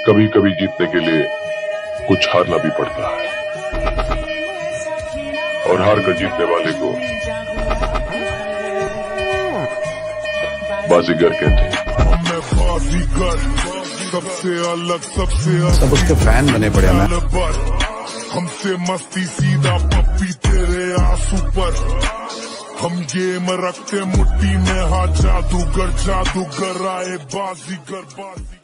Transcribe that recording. कभी कभी जीतने के लिए कुछ हारना भी पड़ता है और हार कर जीतने वाले को बाजीगर कहते हैं। सबसे अलग सबसे सब उसके फैन बने पड़े हैं। हमसे मस्ती सीधा पप्पी तेरे आंसू पर, हम गेम रखते मुट्ठी में, हाँ जादूगर जादूगर आए बाजीगर बाजीगर।